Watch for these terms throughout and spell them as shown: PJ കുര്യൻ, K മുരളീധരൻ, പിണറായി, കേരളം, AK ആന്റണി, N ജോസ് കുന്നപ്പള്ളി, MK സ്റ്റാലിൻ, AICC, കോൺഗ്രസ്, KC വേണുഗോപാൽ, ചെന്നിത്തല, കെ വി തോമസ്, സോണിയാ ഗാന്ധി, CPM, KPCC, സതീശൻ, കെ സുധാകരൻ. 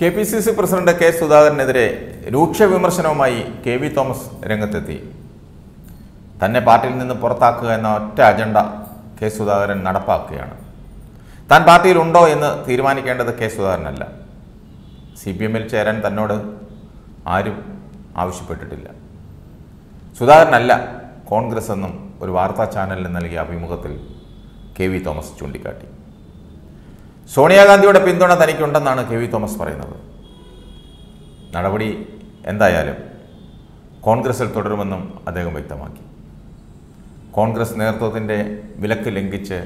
KPCC president K സുധാകരനെതിരെ രൂക്ഷ വിമർശനവുമായി കെ വി തോമസ് രംഗത്തെത്തി. തന്നെ പാർട്ടിയിൽ നിന്ന് പുറത്താക്കുക എന്ന ഒറ്റ അജണ്ട കെ സുധാകരൻ നടപ്പാക്കുകയാണ്. താൻ പാർട്ടിയിലുണ്ടോ എന്ന് തീരുമാനിക്കേണ്ടത് കെ സുധാകരനല്ല. CPM-ൽ ചേരാൻ തന്നോട് ആരും ആവശ്യപ്പെട്ടിട്ടില്ല. സുധാകരനല്ല കോൺഗ്രസ് എന്നും ഒരു വാർത്താ ചാനലിന് നൽകിയ അഭിമുഖത്തിൽ കെ വി തോമസ് ചൂണ്ടിക്കാട്ടി. സോണിയാഗാന്ധിയുടെ പിന്തുണ തനിക്കുണ്ടെന്നാണ് കെ വി തോമസ് പറയുന്നത്. നടപടി എന്തായാലും കോൺഗ്രസിൽ തുടരുമെന്നും അദ്ദേഹം വ്യക്തമാക്കി. കോൺഗ്രസ് നേതൃത്വത്തിൻ്റെ വിലക്ക് ലംഘിച്ച്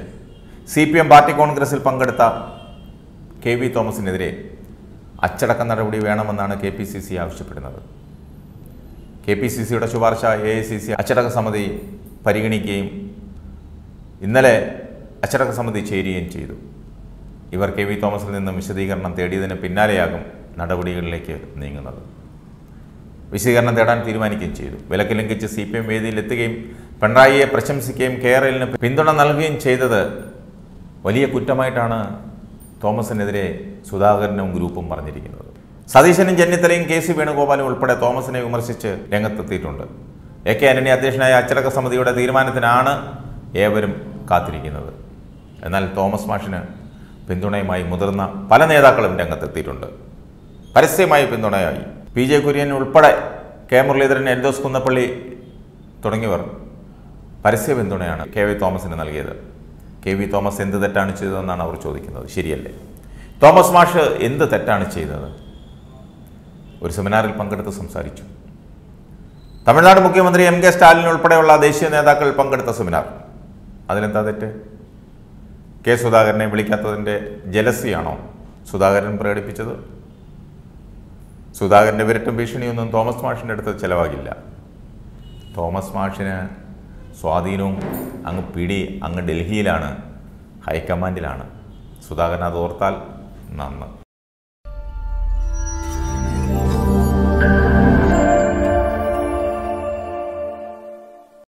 CPM പാർട്ടി കോൺഗ്രസിൽ പങ്കെടുത്ത കെ വി തോമസിനെതിരെ അച്ചടക്ക നടപടി വേണമെന്നാണ് KPCC ആവശ്യപ്പെടുന്നത്. KPCCയുടെ ശുപാർശ AICC അച്ചടക്ക സമിതി പരിഗണിക്കുകയും ഇന്നലെ അച്ചടക്ക സമിതി ചേരുകയും ചെയ്തു. ഇവർ കെ വി തോമസിൽ നിന്നും വിശദീകരണം തേടിയതിന് പിന്നാലെയാകും നടപടികളിലേക്ക് നീങ്ങുന്നത്. വിശദീകരണം തേടാൻ തീരുമാനിക്കുകയും ചെയ്തു. വിലക്ക് ലംഘിച്ച് CPM വേദിയിലെത്തുകയും പിണറായിയെ പ്രശംസിക്കുകയും കേരളിന് പിന്തുണ നൽകുകയും ചെയ്തത് വലിയ കുറ്റമായിട്ടാണ് തോമസിനെതിരെ സുധാകരനും ഗ്രൂപ്പും പറഞ്ഞിരിക്കുന്നത്. സതീശനും ചെന്നിത്തലയും KC വേണുഗോപാലും ഉൾപ്പെടെ തോമസിനെ വിമർശിച്ച് രംഗത്തെത്തിയിട്ടുണ്ട്. AK ആന്റണി അധ്യക്ഷനായ അച്ചടക്ക സമിതിയുടെ തീരുമാനത്തിനാണ് ഏവരും കാത്തിരിക്കുന്നത്. എന്നാൽ തോമസ് മാഷിന് പിന്തുണയുമായി മുതിർന്ന പല നേതാക്കളും രംഗത്തെത്തിയിട്ടുണ്ട്. പരസ്യമായി പിന്തുണയായി PJ കുര്യൻ ഉൾപ്പെടെ K മുരളീധരൻ, N ജോസ് കുന്നപ്പള്ളി തുടങ്ങിയവർ പരസ്യ പിന്തുണയാണ് KV തോമസിന് നൽകിയത്. KV തോമസ് എന്ത് തെറ്റാണ് ചെയ്തതെന്നാണ് അവർ ചോദിക്കുന്നത്. ശരിയല്ലേ? തോമസ് മാഷ് എന്ത് തെറ്റാണ് ചെയ്തത്? ഒരു സെമിനാറിൽ പങ്കെടുത്ത് സംസാരിച്ചു. തമിഴ്നാട് മുഖ്യമന്ത്രി MK സ്റ്റാലിൻ ഉൾപ്പെടെയുള്ള ദേശീയ നേതാക്കൾ പങ്കെടുത്ത സെമിനാർ. അതിലെന്താ തെറ്റ്? K സുധാകരനെ വിളിക്കാത്തതിൻ്റെ ജലസിയാണോ സുധാകരൻ പ്രകടിപ്പിച്ചത്? സുധാകരൻ്റെ വിരട്ടും ഭീഷണിയൊന്നും തോമസ് മാഷിൻ്റെ അടുത്ത് ചിലവാകില്ല. തോമസ് മാഷിന് സ്വാധീനവും അങ്ങ് പിടി അങ്ങ് ഡൽഹിയിലാണ്, ഹൈക്കമാൻഡിലാണ്. സുധാകരൻ അതോർത്താൽ നന്ന്